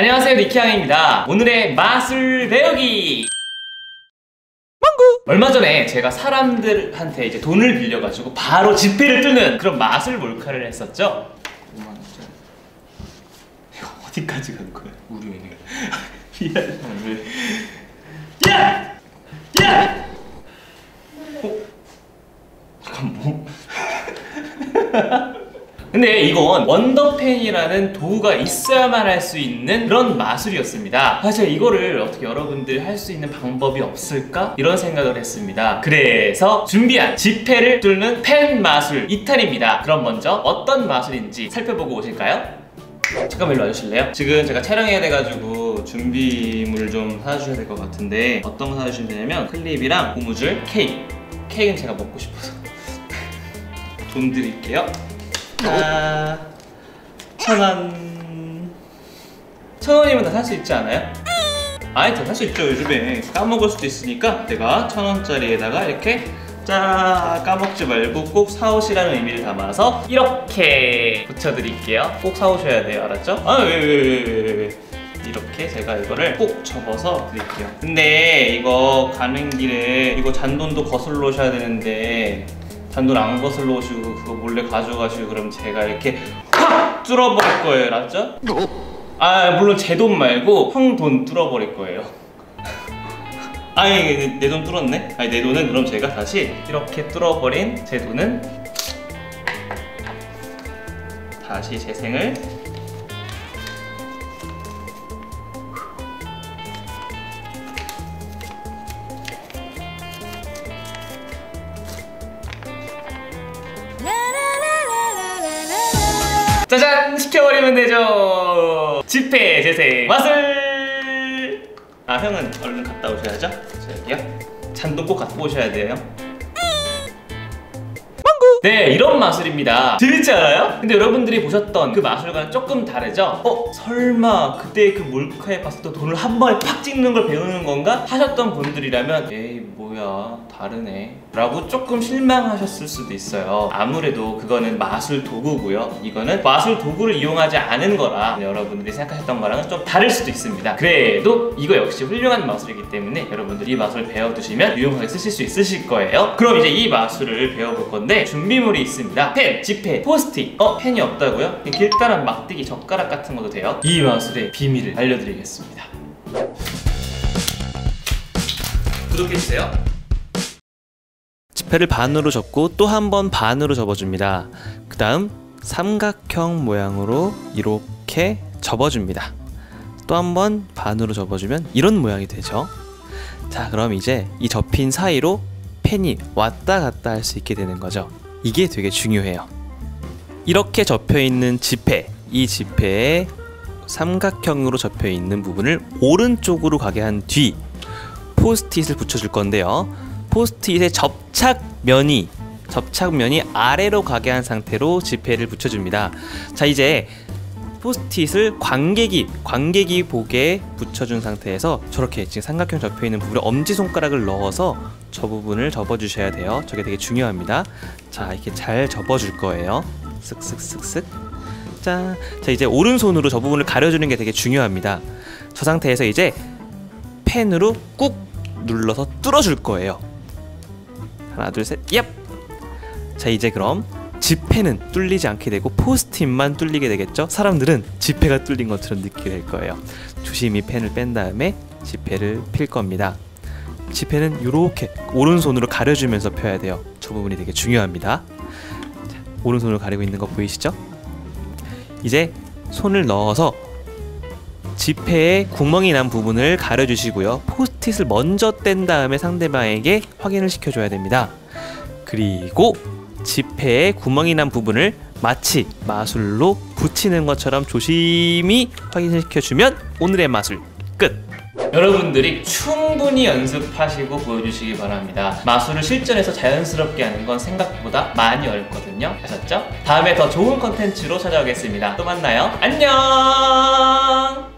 안녕하세요, 리키양입니다. 오늘의 마술 배우기! 얼마 전에 제가 사람들한테 이제 돈을 빌려가지고 바로 지폐를 뜨는 그런 마술 몰카를 했었죠? 5만원짜리 이거 어디까지 간 거야? 우리네. 미안해. 야! 야! 어? 잠깐 뭐? 근데 이건 원더펜이라는 도구가 있어야만 할 수 있는 그런 마술이었습니다. 사실 이거를 어떻게 여러분들 할 수 있는 방법이 없을까? 이런 생각을 했습니다. 그래서 준비한 지폐를 뚫는 펜 마술 이탈입니다. 그럼 먼저 어떤 마술인지 살펴보고 오실까요? 잠깐만 일로 와주실래요? 지금 제가 촬영해야 돼가지고 준비물 좀 사주셔야 될 것 같은데 어떤 거 사주시면 되냐면 클립이랑 고무줄, 케이크는 제가 먹고 싶어서 돈 드릴게요. 아, 1,000원. 1,000원이면 다 살 수 있지 않아요? 아니, 다 살 수 있죠. 요즘에 까먹을 수도 있으니까 내가 1,000원짜리에다가 이렇게 짜 까먹지 말고 꼭 사오시라는 의미를 담아서 이렇게 붙여드릴게요. 꼭 사오셔야 돼요. 알았죠? 아, 왜. 이렇게 제가 이거를 꼭 접어서 드릴게요. 근데 이거 가는 길에 이거 잔돈도 거슬러 오셔야 되는데 잔돈 안 거슬러 오시고 그거 몰래 가져가시고 그럼 제가 이렇게 확 뚫어버릴 거예요. 알았죠? 아 물론 제 돈 말고 형 돈 뚫어버릴 거예요. 아니 내 돈 뚫었네? 아니 내 돈은 그럼 제가 다시 이렇게 뚫어버린 제 돈은 다시 재생을 짜잔! 시켜버리면 되죠! 지폐 재생 마술! 아 형은 얼른 갔다 오셔야죠? 저기요? 잔돈 꼭 갖고 오셔야 돼요. 네, 이런 마술입니다. 재밌지 않아요? 근데 여러분들이 보셨던 그 마술과는 조금 다르죠? 어? 설마 그때 그 몰카에 봤었던 돈을 한 번에 팍 찍는 걸 배우는 건가? 하셨던 분들이라면 에이 뭐야 다르네 라고 조금 실망하셨을 수도 있어요. 아무래도 그거는 마술 도구고요. 이거는 마술 도구를 이용하지 않은 거라 여러분들이 생각하셨던 거랑은 좀 다를 수도 있습니다. 그래도 이거 역시 훌륭한 마술이기 때문에 여러분들이 이 마술을 배워두시면 유용하게 쓰실 수 있으실 거예요. 그럼 이제 이 마술을 배워볼 건데 준비물이 있습니다. 펜, 지폐, 포스트잇. 어? 펜이 없다고요? 길다란 막대기, 젓가락 같은 것도 돼요. 이 마술의 비밀을 알려드리겠습니다. 구독해주세요. 지폐를 반으로 접고 또 한 번 반으로 접어줍니다. 그 다음 삼각형 모양으로 이렇게 접어줍니다. 또 한 번 반으로 접어주면 이런 모양이 되죠. 자 그럼 이제 이 접힌 사이로 펜이 왔다 갔다 할 수 있게 되는 거죠. 이게 되게 중요해요. 이렇게 접혀있는 지폐, 이 지폐의 삼각형으로 접혀있는 부분을 오른쪽으로 가게 한 뒤 포스트잇을 붙여줄 건데요. 포스트잇의 접착면이 아래로 가게 한 상태로 지폐를 붙여줍니다. 자 이제 포스트잇을 관객이 보게 붙여준 상태에서 저렇게 지금 삼각형 접혀있는 부분에 엄지손가락을 넣어서 저 부분을 접어주셔야 돼요. 저게 되게 중요합니다. 자 이렇게 잘 접어줄 거예요. 쓱쓱쓱쓱 짠. 자 이제 오른손으로 저 부분을 가려주는 게 되게 중요합니다. 저 상태에서 이제 펜으로 꾹 눌러서 뚫어줄 거예요. 하나 둘 셋 얍! 자 이제 그럼 지폐는 뚫리지 않게 되고 포스트잇만 뚫리게 되겠죠? 사람들은 지폐가 뚫린 것처럼 느끼게 될 거예요. 조심히 펜을 뺀 다음에 지폐를 필 겁니다. 지폐는 이렇게 오른손으로 가려주면서 펴야 돼요. 저 부분이 되게 중요합니다. 자, 오른손으로 가리고 있는 거 보이시죠? 이제 손을 넣어서 지폐에 구멍이 난 부분을 가려주시고요. 포스트잇을 먼저 뗀 다음에 상대방에게 확인을 시켜줘야 됩니다. 그리고 지폐에 구멍이 난 부분을 마치 마술로 붙이는 것처럼 조심히 확인을 시켜주면 오늘의 마술 끝! 여러분들이 충분히 연습하시고 보여주시기 바랍니다. 마술을 실전에서 자연스럽게 하는 건 생각보다 많이 어렵거든요. 아셨죠? 다음에 더 좋은 컨텐츠로 찾아오겠습니다. 또 만나요. 안녕!